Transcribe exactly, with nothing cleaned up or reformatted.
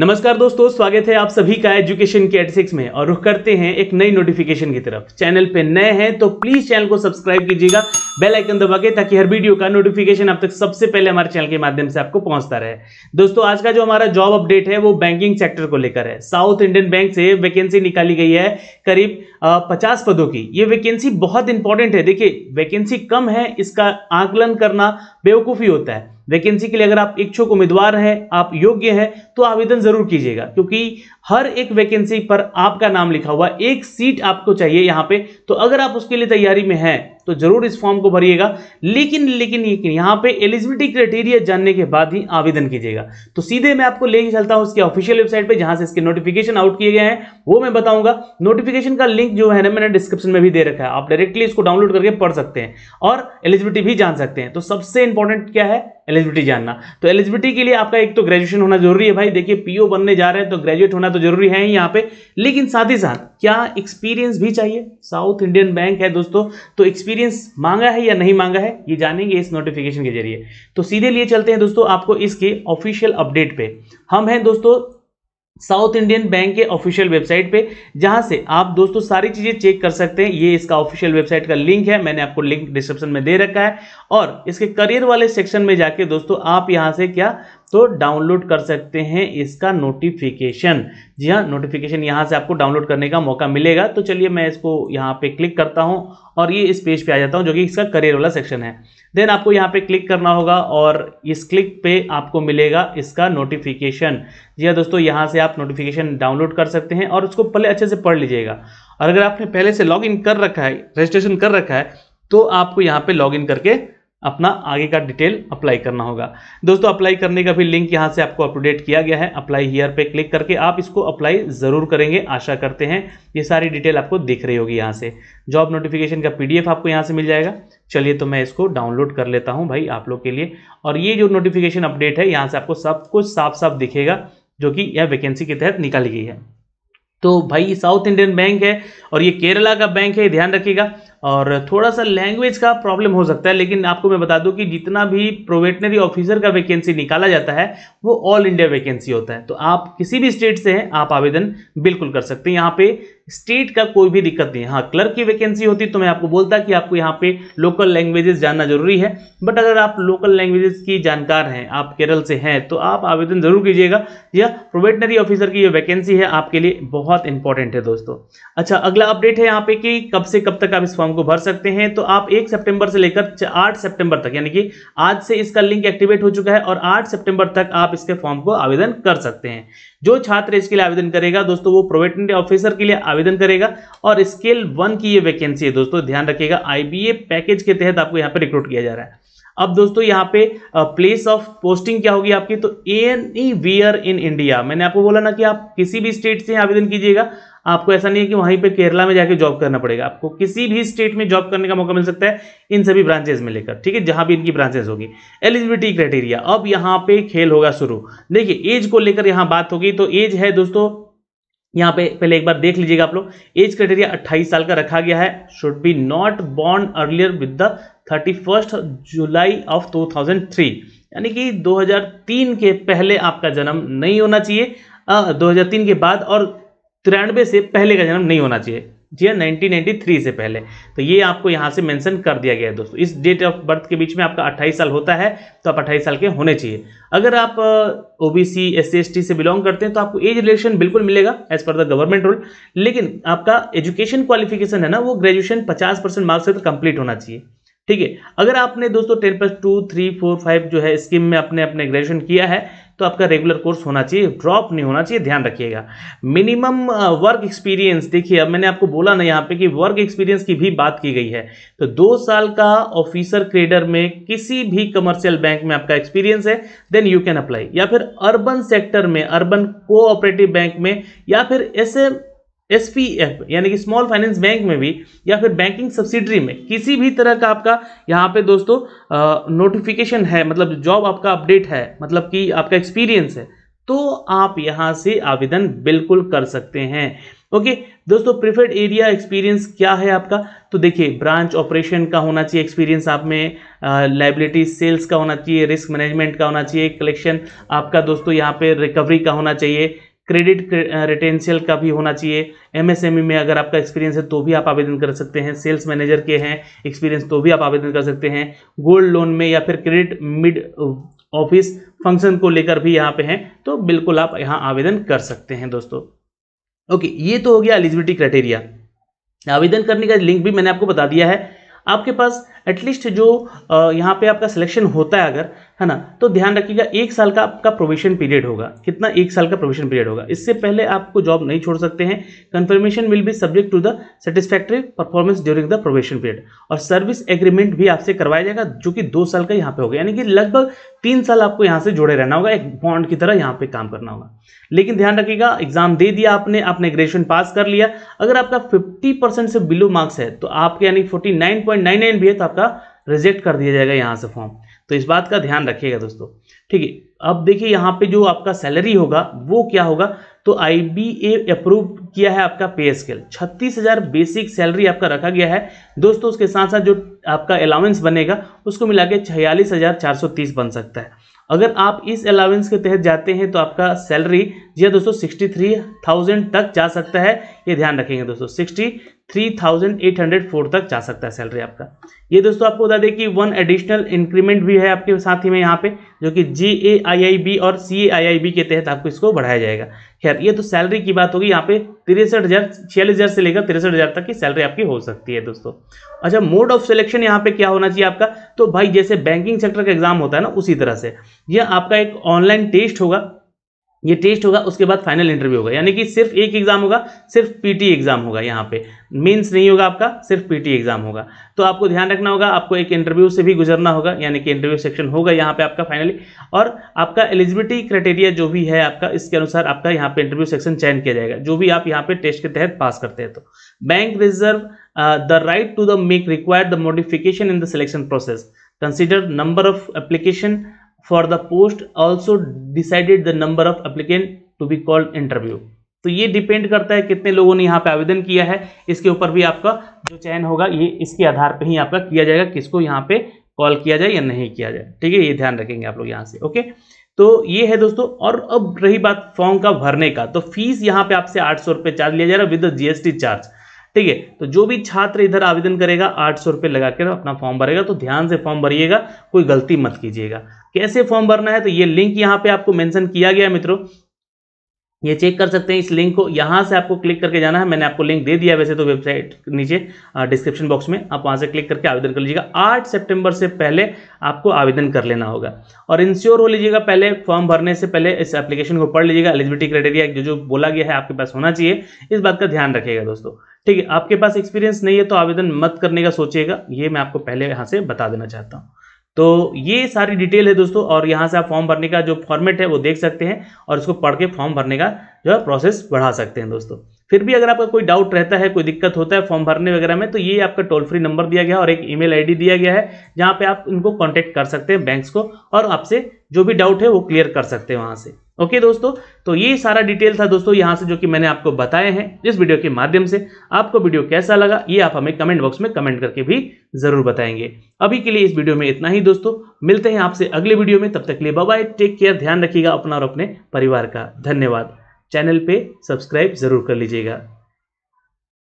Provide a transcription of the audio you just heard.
नमस्कार दोस्तों, स्वागत है आप सभी का एजुकेशन के एट सिक्स में। और रुख करते हैं एक नई नोटिफिकेशन की तरफ। चैनल पे नए हैं तो प्लीज चैनल को सब्सक्राइब कीजिएगा, बेल आइकन दबा के, ताकि हर वीडियो का नोटिफिकेशन आप तक सबसे पहले हमारे चैनल के माध्यम से आपको पहुंचता रहे। दोस्तों, आज का जो हमारा जॉब अपडेट है वो बैंकिंग सेक्टर को लेकर है। साउथ इंडियन बैंक से वैकेंसी निकाली गई है करीब पचास पदों की। ये वैकेंसी बहुत इंपॉर्टेंट है। देखिए, वैकेंसी कम है, इसका आकलन करना बेवकूफ़ी होता है। वैकेंसी के लिए अगर आप इच्छुक उम्मीदवार हैं, आप योग्य हैं, तो आवेदन जरूर कीजिएगा, क्योंकि हर एक वैकेंसी पर आपका नाम लिखा हुआ एक सीट आपको चाहिए यहाँ पे। तो अगर आप उसके लिए तैयारी में हैं तो जरूर इस फॉर्म को भरिएगा। लेकिन लेकिन लेकिन यहाँ पे एलिजिबिलिटी क्राइटेरिया जानने के बाद ही आवेदन कीजिएगा। तो सीधे मैं आपको लेके चलता हूँ इसके ऑफिशियल वेबसाइट पे, जहाँ से इसके नोटिफिकेशन आउट किए गए हैं वो मैं बताऊंगा। नोटिफिकेशन का लिंक जो है ना, मैंने डिस्क्रिप्शन में भी दे रखा है, आप डायरेक्टली इसको डाउनलोड करके पढ़ सकते हैं और एलिजिबिलिटी भी जान सकते हैं। तो सबसे इंपॉर्टेंट क्या है, एलिजिबिलिटी जानना। तो एलिजिबिलिटी के लिए आपका एक तो ग्रेजुएशन होना जरूरी है। भाई देखिए, पीओ बनने जा रहे हैं तो ग्रेजुएट होना तो जरूरी है यहाँ पे, लेकिन साथ ही साथ क्या एक्सपीरियंस भी चाहिए। साउथ इंडियन बैंक है दोस्तों, तो एक्सपीरियंस मांगा है या नहीं मांगा है ये जानेंगे इस नोटिफिकेशन के जरिए। तो सीधे लिए चलते हैं दोस्तों आपको इसके ऑफिशियल अपडेट पे। हम हैं दोस्तों साउथ इंडियन बैंक के ऑफिशियल वेबसाइट पे, जहां से आप दोस्तों सारी चीज़ें चेक कर सकते हैं। ये इसका ऑफिशियल वेबसाइट का लिंक है, मैंने आपको लिंक डिस्क्रिप्शन में दे रखा है। और इसके करियर वाले सेक्शन में जाके दोस्तों आप यहां से क्या तो डाउनलोड कर सकते हैं इसका नोटिफिकेशन। जी हाँ, नोटिफिकेशन यहाँ से आपको डाउनलोड करने का मौका मिलेगा। तो चलिए मैं इसको यहाँ पे क्लिक करता हूँ और ये इस पेज पे आ जाता हूँ, जो कि इसका करियर वाला सेक्शन है। देन आपको यहाँ पे क्लिक करना होगा और इस क्लिक पे आपको मिलेगा इसका नोटिफिकेशन। जी हाँ दोस्तों, यहाँ से आप नोटिफिकेशन डाउनलोड कर सकते हैं और उसको पहले अच्छे से पढ़ लीजिएगा। और अगर आपने पहले से लॉग इन कर रखा है, रजिस्ट्रेशन कर रखा है, तो आपको यहाँ पर लॉग इन करके अपना आगे का डिटेल अप्लाई करना होगा। दोस्तों, अप्लाई करने का भी लिंक यहाँ से आपको अपडेट किया गया है। अप्लाई हियर पे क्लिक करके आप इसको अप्लाई ज़रूर करेंगे, आशा करते हैं। ये सारी डिटेल आपको दिख रही होगी यहाँ से। जॉब नोटिफिकेशन का पीडीएफ आपको यहाँ से मिल जाएगा। चलिए तो मैं इसको डाउनलोड कर लेता हूँ भाई आप लोग के लिए। और ये जो नोटिफिकेशन अपडेट है, यहाँ से आपको सब कुछ साफ साफ दिखेगा, जो कि यह वैकेंसी के तहत निकाली गई है। तो भाई साउथ इंडियन बैंक है और ये केरला का बैंक है, ध्यान रखिएगा। और थोड़ा सा लैंग्वेज का प्रॉब्लम हो सकता है, लेकिन आपको मैं बता दूं कि जितना भी प्रोबेशनरी ऑफिसर का वैकेंसी निकाला जाता है वो ऑल इंडिया वैकेंसी होता है। तो आप किसी भी स्टेट से हैं, आप आवेदन बिल्कुल कर सकते हैं। यहाँ पे स्टेट का कोई भी दिक्कत नहीं है। हाँ, क्लर्क की वैकेंसी होती तो मैं आपको बोलता कि आपको यहाँ पे लोकल लैंग्वेजेस जानना जरूरी है, बट अगर आप लोकल लैंग्वेजेस की जानकार हैं, आप केरल से हैं, तो आप आवेदन जरूर कीजिएगा। यह प्रोबेशनरी ऑफिसर की जो वैकेंसी है आपके लिए बहुत इंपॉर्टेंट है दोस्तों। अच्छा, अगला अपडेट है यहाँ पे कि कब से कब तक आप इस फॉर्म को भर सकते हैं। तो आप एक सितंबर से लेकर आठ सितंबर तक, यानी कि आज से इसका लिंक एक्टिवेट हो चुका है और आठ सितंबर तक आप इसके फॉर्म को आवेदन कर सकते हैं। जो छात्र इसके लिए आवेदन करेगा दोस्तों, वो प्रोबेशनरी ऑफिसर के लिए आवेदन करेगा और स्केल वन की ये वैकेंसी है दोस्तों, ध्यान रखिएगा। आईबीए पैकेज के तहत आपको यहाँ पे रिक्रूट किया जा रहा है। अब दोस्तों यहाँ पे प्लेस ऑफ पोस्टिंग क्या होगी आपकी, तो एनी वेयर इन इंडिया। मैंने आपको बोला ना कि आप किसी भी स्टेट से आवेदन कीजिएगा। आपको ऐसा नहीं है कि वहीं पे केरला में जाके जॉब करना पड़ेगा। आपको किसी भी स्टेट में जॉब करने का मौका मिल सकता है, इन सभी ब्रांचेज में लेकर, ठीक है, जहां भी इनकी ब्रांचेज होगी। एलिजिबिलिटी क्राइटेरिया, अब यहाँ पे खेल होगा शुरू। देखिए, एज को लेकर यहाँ बात होगी। तो एज है दोस्तों, यहाँ पे पहले एक बार देख लीजिएगा आप लोग। एज क्राइटेरिया अट्ठाईस साल का रखा गया है। Should be not born earlier with the thirty first July of two thousand three, यानी कि दो हज़ार तीन के पहले आपका जन्म नहीं होना चाहिए, दो हज़ार तीन के बाद, और तिरानवे से पहले का जन्म नहीं होना चाहिए, जी हाँ, नाइनटीन नाइंटी थ्री से पहले। तो ये आपको यहाँ से मेंशन कर दिया गया है दोस्तों। इस डेट ऑफ बर्थ के बीच में आपका अट्ठाईस साल होता है तो आप अट्ठाईस साल के होने चाहिए। अगर आप ओबीसी एससी एसटी से बिलोंग करते हैं तो आपको एज रिलेशन बिल्कुल मिलेगा as per the government rule, लेकिन आपका एजुकेशन क्वालिफिकेशन है ना, वो ग्रेजुएशन पचास परसेंट मार्क्स से तो कंप्लीट होना चाहिए, ठीक है। अगर आपने दोस्तों ten plus two three four five जो है स्कीम में अपने अपने ग्रेजुएशन किया है तो आपका रेगुलर कोर्स होना चाहिए, ड्रॉप नहीं होना चाहिए, ध्यान रखिएगा। मिनिमम वर्क एक्सपीरियंस, देखिए अब मैंने आपको बोला ना यहाँ पे कि वर्क एक्सपीरियंस की भी बात की गई है। तो दो साल का ऑफिसर क्रेडर में किसी भी कमर्शियल बैंक में आपका एक्सपीरियंस है, देन यू कैन अप्लाई। या फिर अर्बन सेक्टर में, अर्बन कोऑपरेटिव बैंक में, या फिर ऐसे एस पी एफ यानी कि स्मॉल फाइनेंस बैंक में भी, या फिर बैंकिंग सब्सिडरी में, किसी भी तरह का आपका यहाँ पे दोस्तों नोटिफिकेशन है, मतलब जॉब आपका अपडेट है, मतलब कि आपका एक्सपीरियंस है, तो आप यहाँ से आवेदन बिल्कुल कर सकते हैं। ओके दोस्तों, प्रिफर्ड एरिया एक्सपीरियंस क्या है आपका, तो देखिए ब्रांच ऑपरेशन का होना चाहिए एक्सपीरियंस आप में, लायबिलिटी सेल्स का होना चाहिए, रिस्क मैनेजमेंट का होना चाहिए, कलेक्शन आपका दोस्तों यहाँ पे रिकवरी का होना चाहिए, क्रेडिट रिटेंशियल का भी होना चाहिए, एमएसएमई में अगर आपका एक्सपीरियंस है तो भी आप आवेदन कर सकते हैं, सेल्स मैनेजर के हैं एक्सपीरियंस तो भी आप आवेदन कर सकते हैं, गोल्ड लोन में या फिर क्रेडिट मिड ऑफिस फंक्शन को लेकर भी यहाँ पे हैं तो बिल्कुल आप यहाँ आवेदन कर सकते हैं दोस्तों। ओके okay, ये तो हो गया एलिजिबिलिटी क्राइटेरिया। आवेदन करने का लिंक भी मैंने आपको बता दिया है। आपके पास एटलीस्ट जो यहाँ पे आपका सिलेक्शन होता है अगर, है ना, तो ध्यान रखिएगा एक साल का आपका प्रोविजन पीरियड होगा। कितना? एक साल का प्रोविजन पीरियड होगा। इससे पहले आपको जॉब नहीं छोड़ सकते हैं। Confirmation will be subject to the satisfactory performance during the provision period. और सर्विस एग्रीमेंट भी आपसे करवाया जाएगा जो कि दो साल का यहाँ पे होगा, यानी कि लगभग तीन साल आपको यहाँ से जुड़े रहना होगा, एक बॉन्ड की तरह यहाँ पे काम करना होगा। लेकिन ध्यान रखिएगा, एग्जाम दे दिया आपने, आपने ग्रेजुएशन पास कर लिया, अगर आपका फिफ्टी परसेंट से बिलो मार्क्स है तो आपके यानी forty nine point nine nine भी है तो आपका रिजेक्ट कर दिया जाएगा यहाँ से फॉर्म। तो इस बात का ध्यान रखिएगा दोस्तों, ठीक है। अब देखिए यहाँ पे जो आपका सैलरी होगा वो क्या होगा, तो आईबीए अप्रूव किया है आपका पे स्केल छत्तीस हज़ार बेसिक सैलरी आपका रखा गया है दोस्तों। उसके साथ साथ जो आपका अलाउंस बनेगा उसको मिला के छियालीस हज़ार चार सौ तीस बन सकता है। अगर आप इस अलाउंस के तहत जाते हैं तो आपका सैलरी जी दोस्तों सिक्सटी थ्री थाउजेंड तक जा सकता है। ये ध्यान रखेंगे दोस्तों, sixty three thousand eight hundred four तक जा सकता है सैलरी आपका। ये दोस्तों आपको बता दें कि वन एडिशनल इंक्रीमेंट भी है आपके साथ ही में यहाँ पे, जो कि जे ए आई आई बी और सी ए आई आई बी के तहत आपको इसको बढ़ाया जाएगा। खैर ये तो सैलरी की बात होगी। यहाँ पे तिरसठ हज़ार छियालीस हज़ार से लेकर तिरसठ हज़ार तक की सैलरी आपकी हो सकती है दोस्तों। अच्छा, मोड ऑफ सिलेक्शन यहाँ पे क्या होना चाहिए आपका, तो भाई जैसे बैंकिंग सेक्टर का एग्जाम होता है ना, उसी तरह से यह आपका एक ऑनलाइन टेस्ट होगा। ये टेस्ट होगा, उसके बाद फाइनल इंटरव्यू होगा, यानी कि सिर्फ एक एग्जाम होगा, सिर्फ पीटी एग्जाम होगा। यहाँ पे मेंस नहीं होगा आपका, सिर्फ पीटी एग्जाम होगा। तो आपको ध्यान रखना होगा, आपको एक इंटरव्यू से भी गुजरना होगा, यानी कि इंटरव्यू सेक्शन होगा यहाँ पे आपका फाइनली। और आपका एलिजिबिलिटी क्राइटेरिया जो भी है आपका, इसके अनुसार आपका यहाँ पे इंटरव्यू सेक्शन चयन किया जाएगा जो भी आप यहाँ पे टेस्ट के तहत पास करते हैं। तो bank reserve the right to the make required the modification in the selection process, consider number of application for the post, also decided the number of applicant to be called interview. तो ये depend करता है कितने लोगों ने यहाँ पे आवेदन किया है, इसके ऊपर भी आपका जो चयन होगा ये इसके आधार पे ही आपका किया जाएगा, किसको यहाँ पे कॉल किया जाए या नहीं किया जाए, ठीक है। ये ध्यान रखेंगे आप लोग यहाँ से। ओके, तो ये है दोस्तों। और अब रही बात फॉर्म का भरने का, तो फीस यहाँ पे आपसे आठ सौ रुपये चार्ज लिया जा रहा है विद जीएसटी चार्ज, ठीक है। तो जो भी छात्र इधर आवेदन करेगा आठ सौ रुपये लगा कर अपना फॉर्म भरेगा। तो ध्यान से फॉर्म भरिएगा, कोई गलती मत कीजिएगा। कैसे फॉर्म भरना है, तो ये लिंक यहाँ पे आपको मेंशन किया गया है मित्रों, ये चेक कर सकते हैं इस लिंक को। यहाँ से आपको क्लिक करके जाना है, मैंने आपको लिंक दे दिया वैसे तो वेबसाइट नीचे डिस्क्रिप्शन बॉक्स में, आप वहाँ से क्लिक करके आवेदन कर लीजिएगा। आठ सितंबर से पहले आपको आवेदन कर लेना होगा और इंश्योर हो लीजिएगा पहले, फॉर्म भरने से पहले इस एप्लीकेशन को पढ़ लीजिएगा। एलिजिबिलिटी क्राइटेरिया जो जो बोला गया है आपके पास होना चाहिए, इस बात का ध्यान रखिएगा दोस्तों, ठीक है। आपके पास एक्सपीरियंस नहीं है तो आवेदन मत करने का सोचिएगा, ये मैं आपको पहले यहाँ से बता देना चाहता हूँ। तो ये सारी डिटेल है दोस्तों, और यहाँ से आप फॉर्म भरने का जो फॉर्मेट है वो देख सकते हैं और इसको पढ़ के फॉर्म भरने का जो है प्रोसेस बढ़ा सकते हैं दोस्तों। फिर भी अगर आपका कोई डाउट रहता है, कोई दिक्कत होता है फॉर्म भरने वगैरह में, तो ये आपका टोल फ्री नंबर दिया गया है और एक ईमेल आईडी दिया गया है जहाँ पे आप इनको कॉन्टैक्ट कर सकते हैं बैंक्स को, और आपसे जो भी डाउट है वो क्लियर कर सकते हैं वहाँ से। ओके दोस्तों, तो ये सारा डिटेल था दोस्तों यहाँ से जो कि मैंने आपको बताए हैं इस वीडियो के माध्यम से। आपको वीडियो कैसा लगा ये आप हमें कमेंट बॉक्स में कमेंट करके भी जरूर बताएंगे। अभी के लिए इस वीडियो में इतना ही दोस्तों, मिलते हैं आपसे अगले वीडियो में। तब तक के लिए बाय बाय, टेक केयर, ध्यान रखिएगा अपना और अपने परिवार का। धन्यवाद। चैनल पे सब्सक्राइब जरूर कर लीजिएगा।